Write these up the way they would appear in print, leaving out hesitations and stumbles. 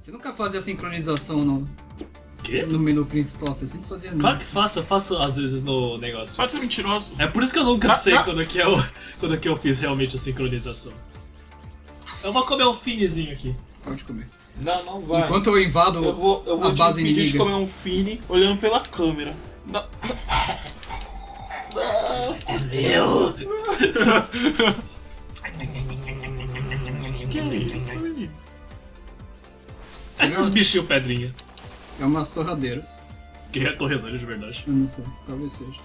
Você nunca fazia a sincronização no... Quê? No menu principal, você sempre fazia... Claro que faço, eu faço às vezes no negócio. Pode ser mentiroso. É por isso que eu nunca sei quando que eu fiz realmente a sincronização. Eu vou comer um finezinho aqui. Pode comer. Não, não vai. Enquanto eu invado eu vou a base inimiga. Eu vou te comer um fine olhando pela câmera. Não. É meu! Que é isso, menino? Esses bichinhos pedrinha. É umas torradeiras. Que é torradeira de verdade? Eu não sei, talvez seja.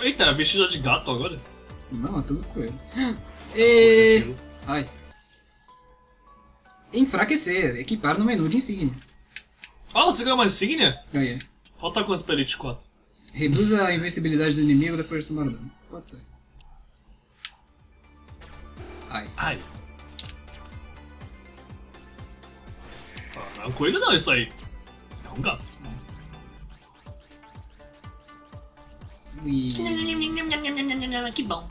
Eita, é vestida de gato agora? Não, é tudo coelho. E... ai. Enfraquecer, equipar no menu de insígnias. Ah, você ganhou uma insígnia? Ganhei. Falta quanto pra Elite 4? Reduz a invencibilidade do inimigo depois de tomar o dano. Pode ser. Ai. Ai. Não é um coelho não isso aí. É um gato. Que bom.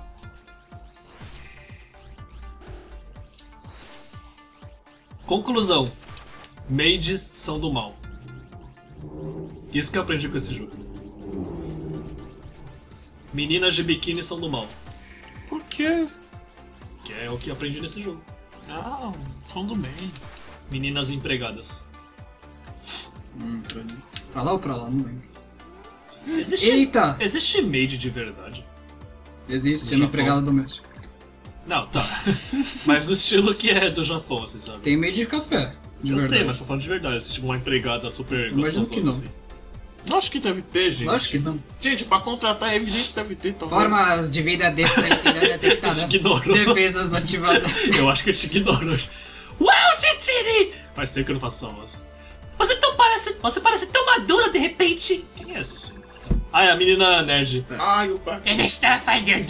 Conclusão. Maids são do mal. Isso que eu aprendi com esse jogo. Meninas de biquíni são do mal. Por quê? Que é o que eu aprendi nesse jogo. Ah, são do bem. Meninas empregadas. Pra lá ou pra lá, não lembro. Existe, eita! Existe maid de verdade? Existe, é uma empregada doméstica. Não, tá. Mas o estilo que é do Japão, vocês sabem. Tem maid de café. Eu sei, mas só falando de verdade, existe uma empregada super gostosona assim. Acho que deve ter, gente. Acho que não. Gente, pra contratar é evidente que deve ter, talvez. Formas de vida desconhecidas defesas ativadas. Eu acho que eu te ignoro. Uau, Titiri! Faz tempo que eu não faço salvas. Você parece tão madura de repente. Quem é essa senhora? Ah, é a menina nerd. Ai, o pai. Ela está falhando.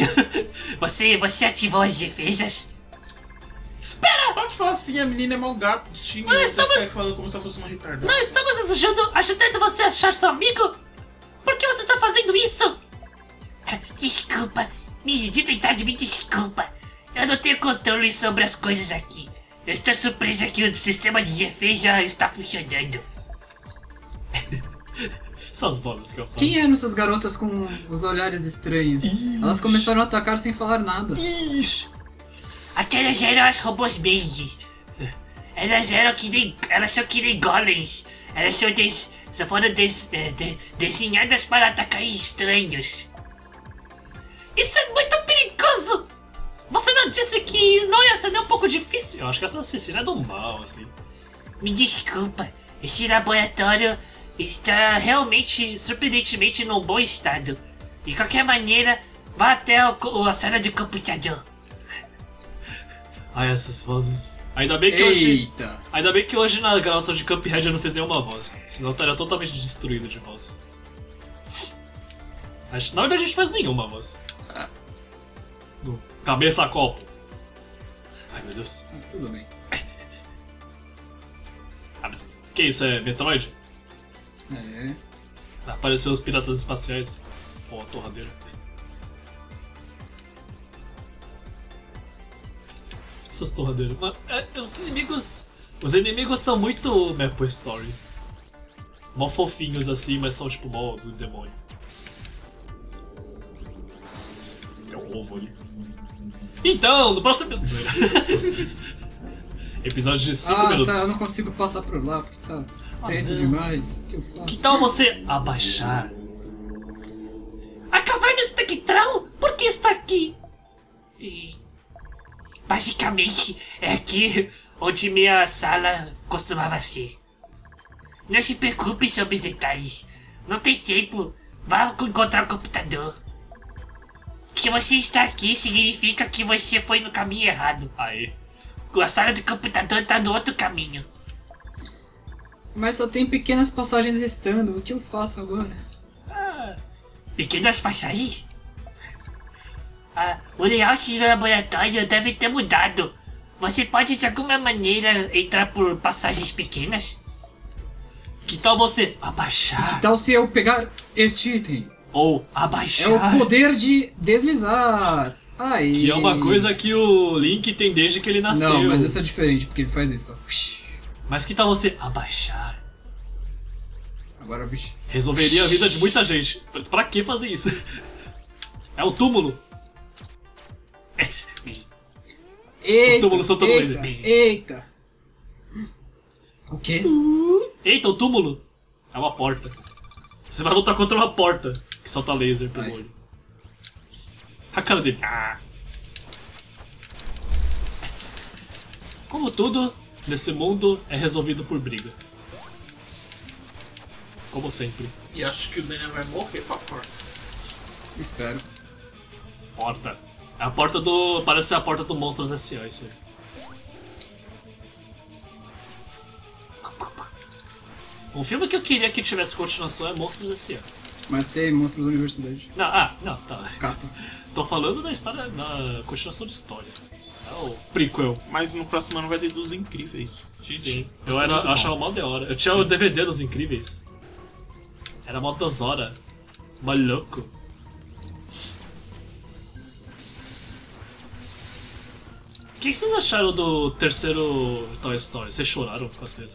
Você ativou as defesas? Espera! Pode falar assim, a menina é mau gato. Estamos falando como se fosse uma retardada. Nós estamos ajudando você a achar seu amigo? Por que você está fazendo isso? Desculpa, de verdade me desculpa. Eu não tenho controle sobre as coisas aqui. Eu estou surpresa que o sistema de defesa está funcionando. Essas vozes que eu faço. Quem eram essas garotas com os olhares estranhos? Ixi. Elas começaram a atacar sem falar nada. Ixi. Aquelas eram as robôs beige. Elas eram que nem... elas são que nem golems. Elas são desenhadas para atacar estranhos. Isso é muito perigoso! Você não disse que não ia ser nem um pouco difícil? Eu acho que essa assassina é do mal, assim. Me desculpa, esse laboratório está realmente, surpreendentemente, num bom estado. De qualquer maneira, vá até a sala de computador. Ai, essas vozes. Ainda bem que hoje na gravação de Cuphead eu não fiz nenhuma voz. Senão eu estaria totalmente destruído de voz. Na verdade a gente faz nenhuma voz. Cabeça a copo. Ai meu Deus. Tudo bem. Que isso, é Metroid? É. Apareceu os piratas espaciais. Pô, a torradeira. Essas torradeiras. Mas, os inimigos são muito Maple Story. Mó fofinhos assim, mas são tipo mó do demônio. É um ovo ali. Então, no próximo episódio de 5 minutos. Tá, eu não consigo passar por lá porque tá estreito demais. O que eu faço? Que tal você abaixar? A caverna espectral? Por que está aqui? Basicamente, é aqui onde minha sala costumava ser. Não se preocupe sobre os detalhes. Não tem tempo. Vá encontrar o computador. Se você está aqui, significa que você foi no caminho errado. Aí. A sala do computador está no outro caminho. Mas só tem pequenas passagens restando. O que eu faço agora? Ah, pequenas passagens? Ah, o layout do laboratório deve ter mudado. Você pode de alguma maneira entrar por passagens pequenas? Que tal você abaixar? Que tal se eu pegar este item? Ou abaixar? É o poder de deslizar. Aí... Que é uma coisa que o Link tem desde que ele nasceu. Não, mas essa é diferente, porque ele faz isso. Ó. Mas que tal você abaixar? Agora, bicho. Resolveria a vida de muita gente. Pra que fazer isso? É o túmulo. Eita, o túmulo Santo Luís. Eita. O quê? Eita, o túmulo. É uma porta. Você vai lutar contra uma porta que solta laser pelo olho. A cara dele. Como tudo nesse mundo é resolvido por briga. Como sempre. E acho que o Daniel vai morrer pra porta. Espero. Porta. É a porta do... Parece ser a porta do Monstros S.A. isso aí. Um filme que eu queria que tivesse continuação é Monstros S.A. Mas tem Monstros da Universidade. Não, não, tá. Capa. Tô falando da história, da continuação de história. É o prequel. Mas no próximo ano vai ter dos Incríveis. Gente, sim. Eu achava mal de hora. Eu tinha o DVD dos Incríveis. Era mó dozora. Maluco. O que vocês acharam do terceiro Toy Story? Vocês choraram com a cena?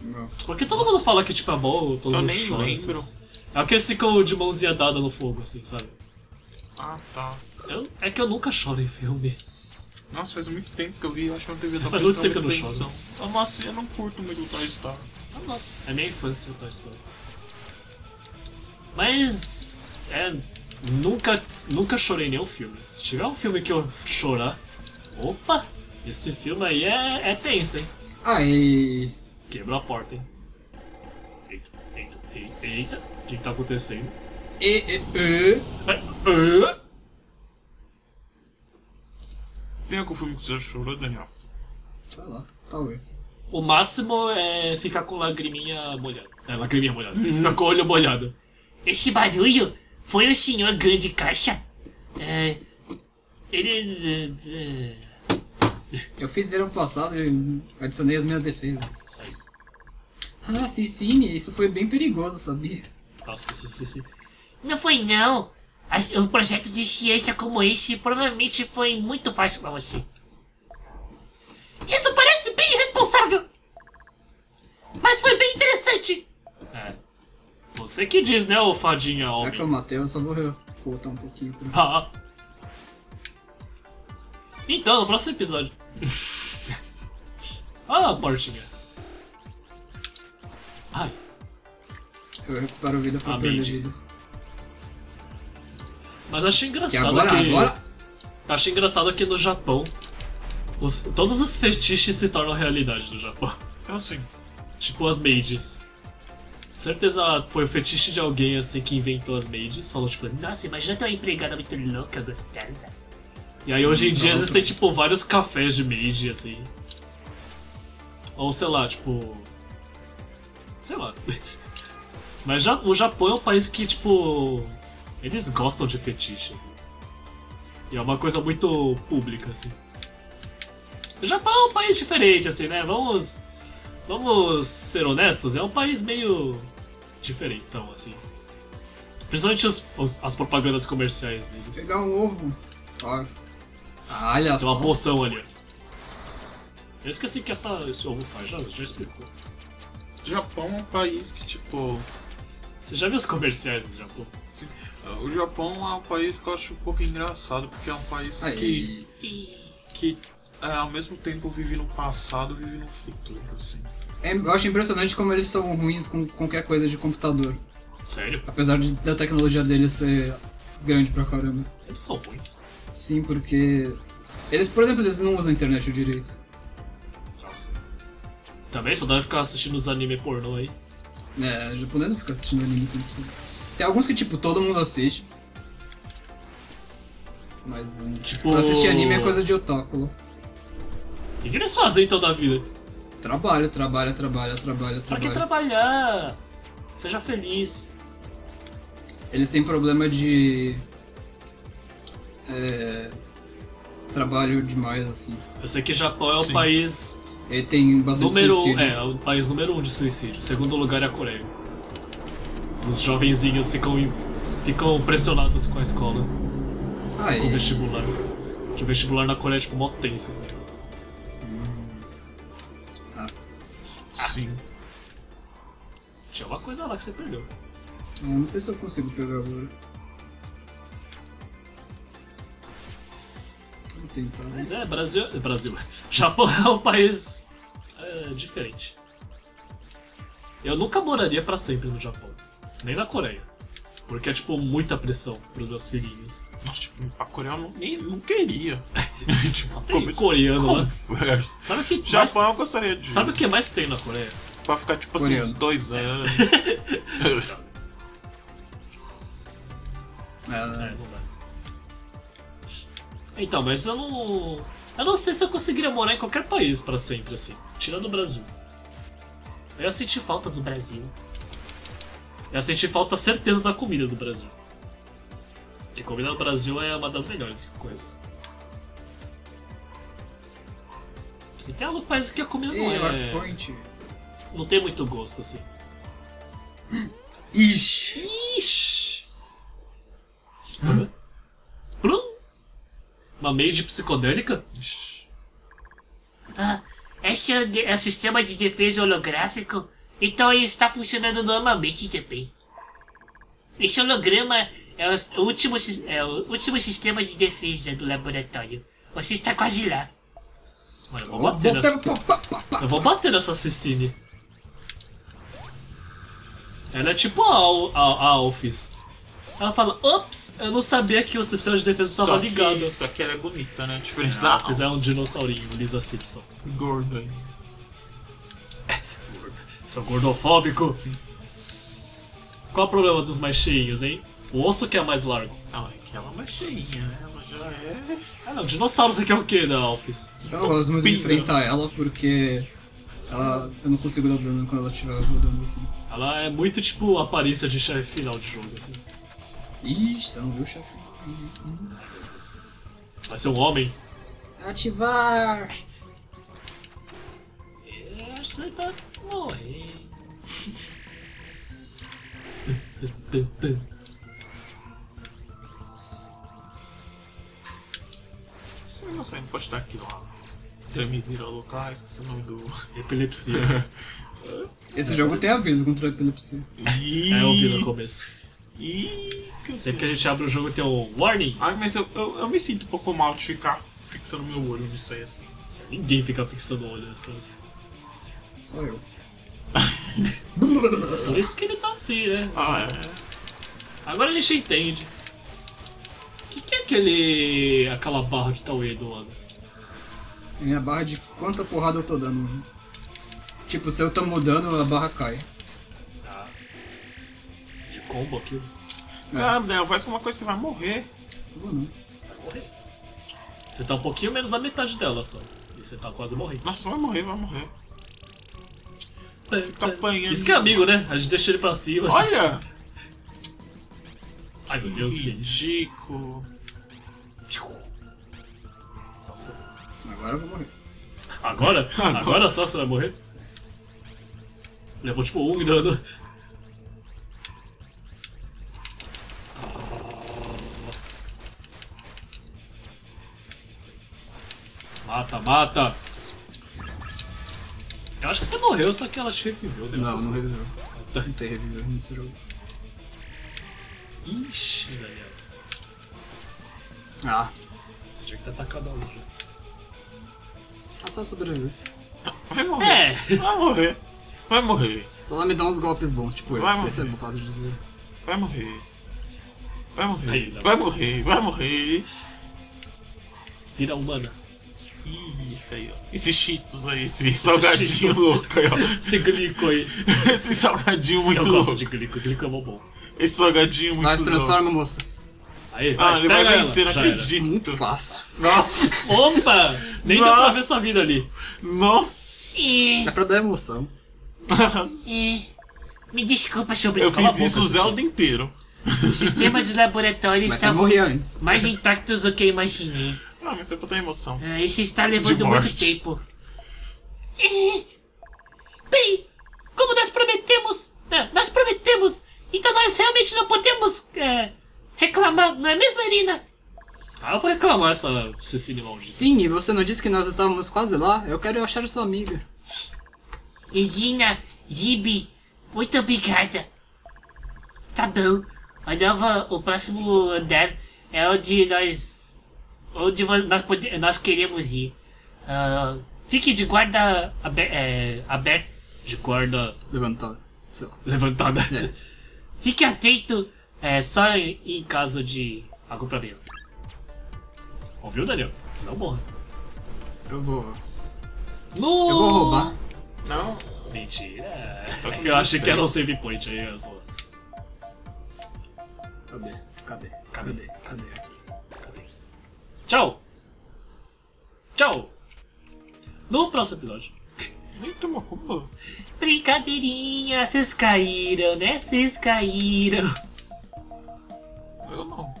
Não. Porque todo mundo fala que tipo é bom, todo mundo chora. Eu nem lembro. Assim. É aqueles que ficam de mãozinha dada no fogo, assim, sabe? Ah, tá. É que eu nunca choro em filme. Nossa, faz muito tempo que eu vi, eu acho que eu não teve tanta atenção. Faz muito tempo que eu não choro. Ah, nossa, eu não curto muito o Toy Story. Ah, nossa, é minha infância o Toy Story. Mas... Nunca chorei em nenhum filme. Se tiver um filme que eu chorar... Opa! Esse filme aí é tenso, hein? Aí. Quebrou a porta, hein? Eita, eita, eita, eita. O que tá acontecendo? Tem algum filme que você chorou, Daniel? Sei lá, talvez. O máximo é ficar com lagriminha molhada. É, lagriminha molhada. Ficar com o olho molhado. Esse barulho foi o senhor Grande Caixa? É... Ele... Eu fiz verão passado e adicionei as minhas defesas. Isso aí. Ah, Cicine, isso foi bem perigoso, sabia? Nossa, sim. Não foi não. Um projeto de ciência como esse provavelmente foi muito fácil pra você. Isso parece bem irresponsável. Mas foi bem interessante. É. Você que diz, né, ô fadinha homem? Já que eu matei, eu só vou voltar um pouquinho. Ah. Então, no próximo episódio. Olha a portinha. Ai. Eu recupero vida pra perder vida. Mas eu achei engraçado que... Eu achei engraçado que no Japão... Todos os fetiches se tornam realidade no Japão. Eu sim. Tipo as maids. Certeza foi o fetiche de alguém assim que inventou as maids. Falou tipo... Nossa, imagina ter uma empregada muito louca, gostosa. E aí hoje em dia existem tipo vários cafés de maid, assim. Ou sei lá, tipo... Sei lá. Mas já, o Japão é um país que tipo... Eles gostam de fetiches. Assim. E é uma coisa muito pública, assim. O Japão é um país diferente, assim, né? Vamos ser honestos, é um país meio... diferentão, assim. Principalmente as propagandas comerciais deles. Pegar um ovo. Olha, tem uma poção ali. Eu esqueci que esse ovo faz, já explicou. Japão é um país que tipo... Você já viu os comerciais do Japão? Sim. O Japão é um país que eu acho um pouco engraçado, porque é um país que ao mesmo tempo vive no passado e vive no futuro, assim. Eu acho impressionante como eles são ruins com qualquer coisa de computador. Sério? Apesar da tecnologia deles ser grande pra caramba. Eles são ruins. Sim, porque... Por exemplo, eles não usam a internet direito. Nossa. Também só deve ficar assistindo os anime pornô aí. É, o japonês não fica assistindo anime pornô. Tem alguns que, tipo, todo mundo assiste. Mas, tipo... Assistir anime é coisa de otáculo. O que eles fazem, então, da vida? Trabalha. Pra que trabalhar? Seja feliz. Eles têm problema de... Trabalho demais, assim. Eu sei que o Japão é o país... Ele tem bastante suicídio. É o país número 1 de suicídio. O segundo lugar é a Coreia. Os jovenzinhos ficam pressionados com a escola. Com o vestibular. Que o vestibular na Coreia é tipo mó tenso, sabe? Sim. Tinha uma coisa lá que você perdeu. Eu não sei se eu consigo pegar agora. Vou tentar. Mas é, Brasil. Japão é um país diferente. Eu nunca moraria pra sempre no Japão. Nem na Coreia. Porque é tipo muita pressão pros meus filhinhos. Nossa, tipo, pra Coreia eu não queria. Tipo, só tem coreano lá. Sabe o que Japão mais... eu gostaria de... Sabe o que mais tem na Coreia? Pra ficar tipo coreano. Assim uns 2 anos. Não vai. Então, mas eu não... Eu não sei se eu conseguiria morar em qualquer país pra sempre, assim. Tirando o Brasil. Eu senti falta do Brasil. Eu senti falta, certeza, da comida do Brasil. Porque comida do Brasil é uma das melhores que eu conheço. E tem alguns países que a comida não é... Não tem muito gosto, assim. Ixi! Uma mage psicodélica? Ah, esse é o sistema de defesa holográfico. Então ele está funcionando normalmente também. Esse holograma é o último sistema de defesa do laboratório. Você está quase lá. Mano, eu vou bater nessa... Eu vou bater nessa Cecine. Ela é tipo a Alphys. Ela fala, ops, eu não sabia que o sistema de defesa estava ligado. Isso aqui era bonita, né? Diferente da Alphys. É um dinossaurinho, Lisa Simpson. Gordo aí. Sou gordofóbico. Qual é o problema dos mais cheinhos, hein? O osso que é mais largo. Não, é que ela é mais cheinha, né? Ela já é... Ah não, dinossauro você quer o quê, da Alphys? Então, nós vamos enfrentar ela porque... Ela... Eu não consigo dar problema quando ela estiver rodando assim. Ela é muito tipo aparência de chefe final de jogo, assim. Ixi, você não viu o chefe? Vai ser um homem. Ativar! Eu acho que você tá... Morrer. Você não consegue postar aqui lá. Tremidira locais, que é o nome do. Epilepsia. Esse jogo tem aviso contra a epilepsia. Eu ouvi no começo. Sempre que a gente abre o jogo tem o warning. Ai, mas eu me sinto um pouco mal de ficar fixando meu olho nisso aí assim. Ninguém fica fixando o olho nessa coisa. Só eu. Por isso que ele tá assim, né? Ah, é. Agora a gente entende. O que é aquela barra que tá o E do lado? É a barra de quanta porrada eu tô dando. Né? Tipo, se eu tô mudando, a barra cai. Ah. De combo aquilo. Ah, Léo, faz alguma coisa, você vai morrer. Eu vou não. Vai morrer. Você tá um pouquinho menos da metade dela só. E você tá quase morrendo. Nossa, vai morrer, vai morrer. Isso que é amigo, né? A gente deixa ele pra cima. Olha! Assim. Ai meu Deus, que ridículo. Nossa. Agora eu vou morrer. Agora? Agora só você vai morrer? Levou tipo 1 dano. Mata, mata! Eu acho que você morreu, só que ela te reviveu, né? Não reviveu. Não tem reviveu nesse jogo. Ixi, Daniel. Ah. Você tinha que ter atacado a outra. Ah, só sobreviver. Vai morrer. É. Vai morrer. Vai morrer. Só ela me dá uns golpes bons, tipo esse. Esse é o caso de dizer. Vai morrer. Vai morrer. Vai morrer. Vira humana. Isso aí, ó. Esses cheetos aí, esse salgadinho louco aí, ó. Esse glico aí. Esse salgadinho muito louco. Eu gosto de glico é bom. Esse salgadinho muito louco. Mas transforma, moça. Aí, vai, ele vai vencer, não acredito. Muito fácil. Nossa. Opa! Nem dá pra ver sua vida ali. Nossa. Dá pra dar emoção. Me desculpa, sobre isso. Eu fiz isso o Zelda inteiro. O sistema de laboratório estava mais intacto do que eu imaginei. Ah, mas você botou emoção. Ah, isso está levando muito tempo. Bem, como nós prometemos... Nós prometemos! Então nós realmente não podemos reclamar, não é mesmo, Irina? Ah, eu vou reclamar essa Cecília maldita. Sim, e você não disse que nós estávamos quase lá? Eu quero achar sua amiga. Regina, Gibi, muito obrigada. Tá bom. A nova, o próximo andar é onde nós queremos ir. Fique de guarda aberta. De guarda... levantada. Sei lá. Levantada. É. Fique atento só em caso de algum problema. Ouviu, Daniel? Não morra. Eu vou... não. Eu vou roubar. Não. Mentira. Eu achei que era um save point aí, eu sou... Cadê? Aqui. Cadê? Tchau! Tchau! No próximo episódio. Nem tomou roupa. Brincadeirinha, vocês caíram, né? Vocês caíram. Eu não.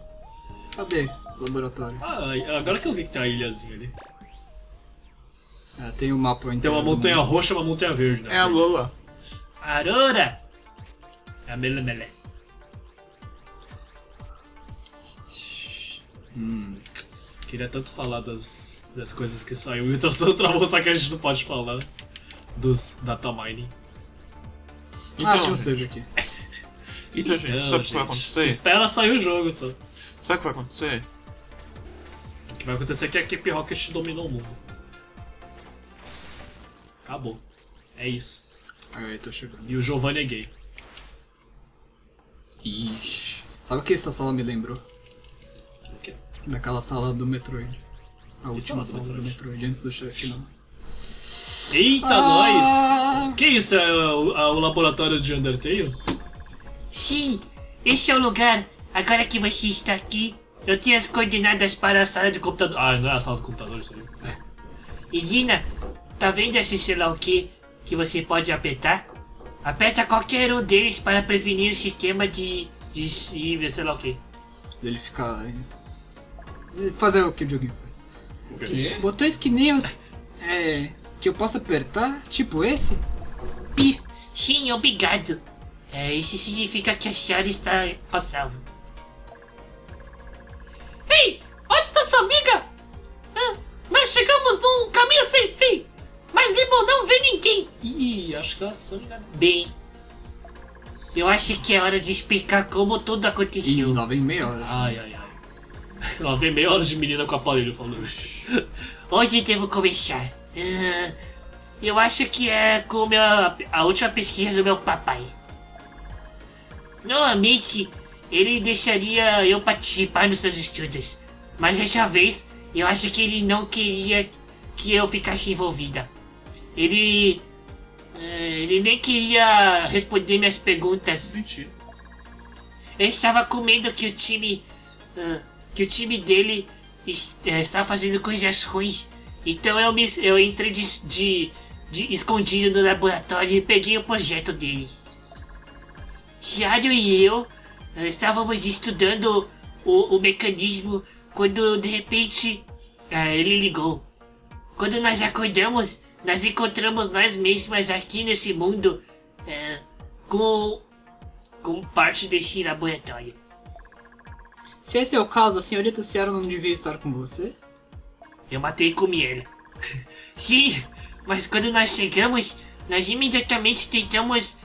Cadê o laboratório? Ah, agora que eu vi que tem uma ilhazinha ali. É, tem um mapa inteiro. Tem uma montanha roxa e uma montanha verde. É a Lola. Aurora! É a Melemele. Queria tanto falar das coisas que saiu e tração travou, só que a gente não pode falar dos data mining. Então, tinha um save aqui. Então, gente, sabe o que vai acontecer? Espera sair o jogo só. Sabe o que vai acontecer? O que vai acontecer é que a Equipe Rocket dominou o mundo. Acabou. É isso. Aí, tô chegando. E o Giovanni é gay. Ixi. Sabe o que essa sala me lembrou? Daquela sala do Metroid. A última sala do Metroid, antes do chefe final. Eita, nós! Que isso? É o laboratório de Undertale? Sim, esse é o lugar. Agora que você está aqui, eu tenho as coordenadas para a sala de computador. Ah, não é a sala do computador, isso aí. E Lina, tá vendo esse sei lá o que você pode apertar? Aperta qualquer um deles para prevenir o sistema de sei lá o que. Ele fica... fazer o que o joguinho faz. O quê? Botões que nem eu... que eu posso apertar, tipo esse? Pi. Sim, obrigado. Isso significa que a Shara está a salvo. Ei! Onde está sua amiga? Nós chegamos num caminho sem fim. Mas Limon não vê ninguém. Ih, acho que ela só ligada. Bem... eu acho que é hora de explicar como tudo aconteceu. Ih, lá vem meia hora. Ai. Ela vem meia hora de menina com o aparelho falando. Onde devo começar? Eu acho que é com a última pesquisa do meu papai. Normalmente, ele deixaria eu participar dos seus estudos. Mas dessa vez, eu acho que ele não queria que eu ficasse envolvida. Ele nem queria responder minhas perguntas. Mentira. Eu estava com medo que o time... que o time dele estava fazendo coisas ruins. Então eu entrei escondido no laboratório e peguei o projeto dele. Tiago e eu estávamos estudando o mecanismo quando de repente ele ligou. Quando nós acordamos, nós encontramos nós mesmas aqui nesse mundo com parte desse laboratório. Se esse é o caso, a senhorita Ciara não devia estar com você? Eu matei e comi ela. Sim, mas quando nós chegamos, nós imediatamente tentamos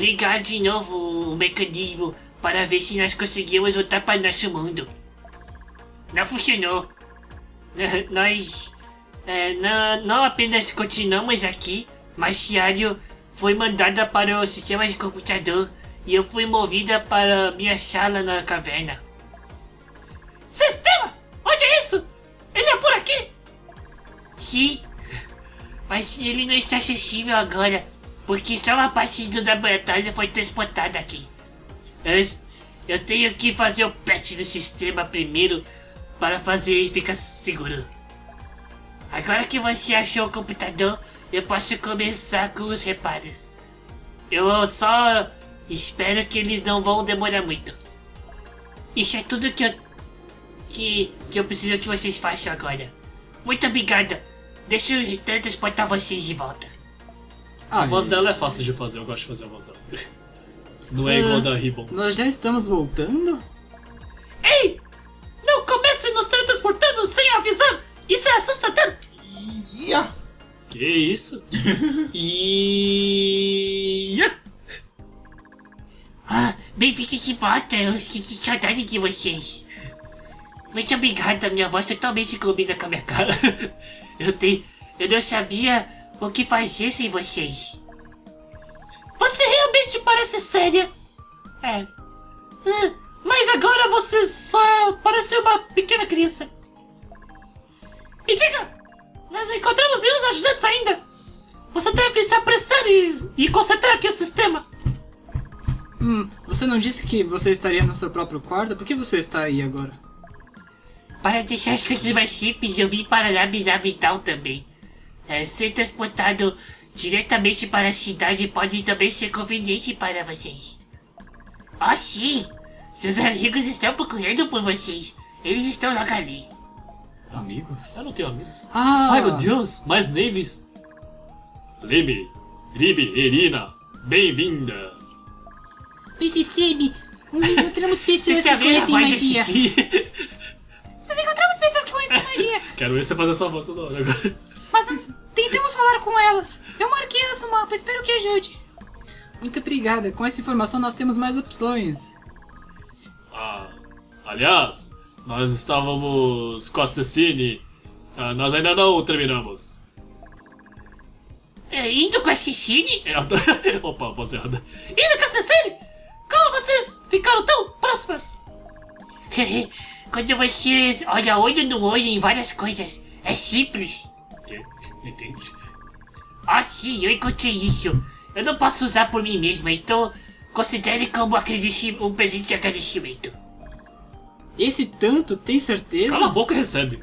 ligar de novo o mecanismo para ver se nós conseguimos voltar para nosso mundo. Não funcionou. Nós não apenas continuamos aqui, mas Ciara foi mandada para o sistema de computador e eu fui movida para minha sala na caverna. Sistema! Onde é isso? Ele é por aqui! Sim, mas ele não está acessível agora, porque só uma parte do laboratório foi transportada aqui. Eu tenho que fazer o patch do sistema primeiro para fazer ele ficar seguro. Agora que você achou o computador, eu posso começar com os reparos. Eu só espero que eles não vão demorar muito. Isso é tudo que eu preciso que vocês façam agora. Muito obrigada. Deixa eu transportar vocês de volta. A voz dela é fácil de fazer, eu gosto de fazer a voz dela. Não é igual da Ribbon. Nós já estamos voltando? Ei! Não comece nos tratando transportando sem avisar. Isso é assustador. Que isso? Bem-vindo de volta, eu senti saudade de vocês. Muito obrigado, minha voz totalmente combina com a minha cara. Eu não sabia o que fazer sem vocês. Você realmente parece séria. É. Mas agora você só parece uma pequena criança. Me diga, nós encontramos nenhum ajudante ainda. Você deve se apressar e consertar aqui o sistema. Você não disse que você estaria no seu próprio quarto? Por que você está aí agora? Para deixar as coisas mais simples, eu vim para Rabi-Ribi também. Ser transportado diretamente para a cidade pode também ser conveniente para vocês. Oh, sim! Seus amigos estão procurando por vocês. Eles estão logo ali. Amigos? Eu não tenho amigos. Ai, meu Deus! Mais names! Rabi, Ribi, Irina, bem-vindas! PCCB, nós encontramos pessoas que conhecem magia. Nós encontramos pessoas que conhecem magia. Quero ver você fazer essa voz toda hora agora. Mas tentamos falar com elas. Eu marquei elas no mapa, espero que ajude. Muito obrigada, com essa informação nós temos mais opções. Aliás, nós estávamos com a Cecine. Nós ainda não terminamos. Indo com a Cecine? Opa, voz errada. Indo com a Cecine? Como vocês ficaram tão próximas? Quando vocês olham olho no olho em várias coisas, é simples. Entendi. Ah, sim, eu encontrei isso. Eu não posso usar por mim mesma, então considere como um presente de agradecimento. Esse tanto, tem certeza? Cala a boca e recebe.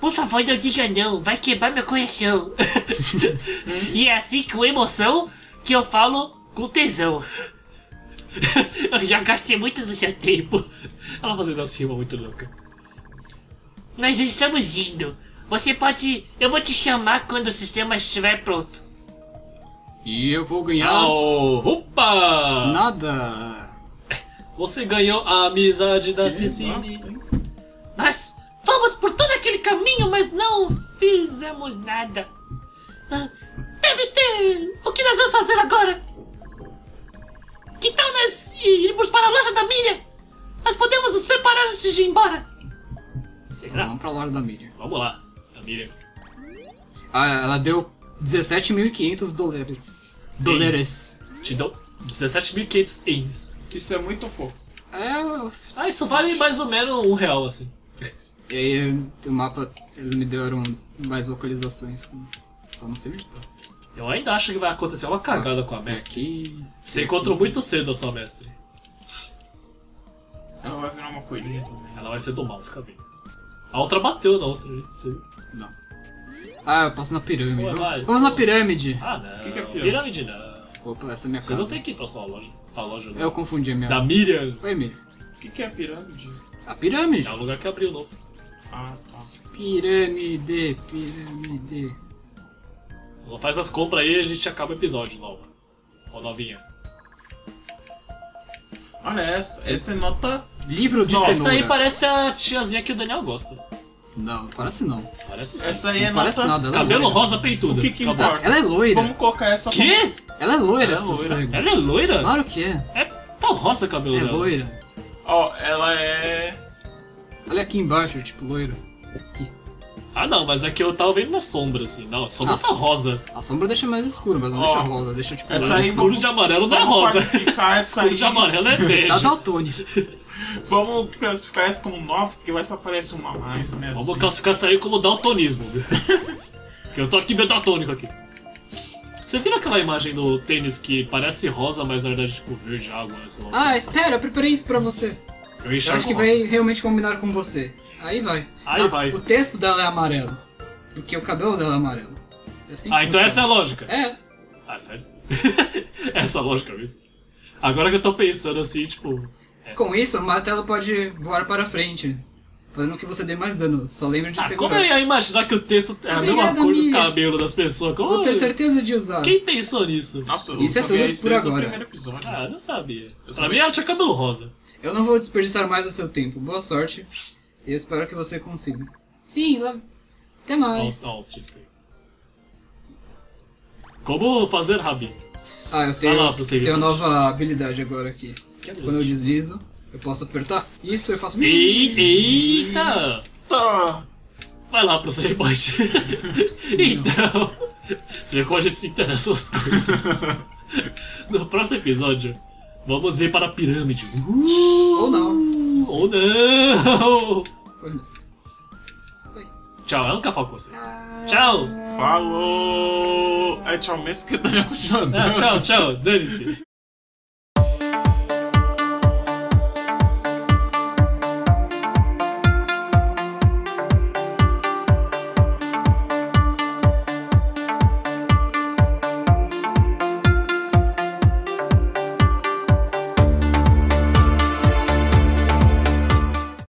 Por favor, não diga não, vai quebrar meu coração. E é assim, com emoção, que eu falo com tesão. Eu já gastei muito do seu tempo. Ela fazendo essa rima muito louca. Nós estamos indo. Você pode... Eu vou te chamar quando o sistema estiver pronto. E eu vou ganhar... Opa! Nada. Você ganhou a amizade da Cecília. Nós fomos por todo aquele caminho, mas não fizemos nada. Deve ter... O que nós vamos fazer agora? Que tal nós irmos para a loja da Miriam? Nós podemos nos preparar antes de ir embora. Será? Vamos para a loja da Miriam. Vamos lá, da Miriam. Ela deu 17.500 dólares. Te dou 17.500 ienes. Isso é muito pouco. Isso vale mais ou menos R$1 assim. E aí o mapa, eles me deram mais localizações. Só não sei onde tá. Eu ainda acho que vai acontecer uma cagada com a mestre. Você encontrou muito cedo a sua mestre. Ela vai virar uma coelhinha também. Ela vai ser do mal, fica bem. A outra bateu na outra, você viu? Não. Eu passo na pirâmide. Vamos na pirâmide. Não. O que é pirâmide? Pirâmide não. Opa, essa é minha casa. Você não tem que ir pra sua loja. A loja não. Eu confundi a minha. Da Miriam. Oi, Miriam. O que é pirâmide? A pirâmide. É o lugar que abriu novo. Tá. Pirâmide. Ela faz as compras aí e a gente acaba o episódio, nova. Ó, novinha. Olha essa. Essa é nota... Livro de cenoura. Essa aí parece a tiazinha que o Daniel gosta. Não, parece não. Parece sim. Essa aí não é parece nota... nada. Ela cabelo é rosa peituda. O que importa? Ela é loira. Vamos colocar essa... Quê? Ela é loira, essa cego. Ela é loira? Claro que é. É tão rosa o cabelo dela. É loira. Ó, ela é... Olha aqui embaixo, tipo, loira. Aqui. Não, mas é que eu tava vendo na sombra, assim. Não, a sombra tá rosa. A sombra deixa mais escuro, mas não deixa rosa. Deixa, tipo, essa escuro de amarelo não é rosa. Essa escuro de amarelo é verde. Tá daltônico. Vamos classificar essa como 9, porque vai só aparecer uma a mais, né? Vamos classificar essa aí como daltonismo, viu? Porque eu tô aqui meio daltônico aqui. Você viu aquela imagem do tênis que parece rosa, mas na verdade, tipo, verde, água, sei lá. Espera, eu preparei isso pra você. Eu acho que vai realmente combinar com você. Aí vai. O texto dela é amarelo. Porque o cabelo dela é amarelo. É assim que então funciona. Essa é a lógica? É. Sério? Essa é a lógica mesmo. Agora que eu tô pensando assim, tipo... Com isso, a tela pode voar para frente. Fazendo que você dê mais dano. Só lembra de segurar. Como eu ia imaginar que o texto é a mesma cor do cabelo das pessoas? Como... Vou ter certeza de usar. Quem pensou nisso? Nossa, isso é tudo por agora. Eu não sabia. Pra mim ela tinha cabelo rosa. Eu não vou desperdiçar mais o seu tempo. Boa sorte. E eu espero que você consiga. Sim, até mais. Como fazer, Rabi? Ah, eu tenho, tenho nova habilidade agora aqui. Que quando eu deslizo, eu posso apertar isso, eu faço... Eita! Tá. Vai lá pro seu rebote. Então, você vê como a gente se interessa as coisas. No próximo episódio, vamos ir para a pirâmide. Ou não. Ou não. Foi. Tchau, eu nunca falo com você. Tchau. Falou. É tchau mesmo que eu tô já continuando. Tchau, tchau. Dane-se.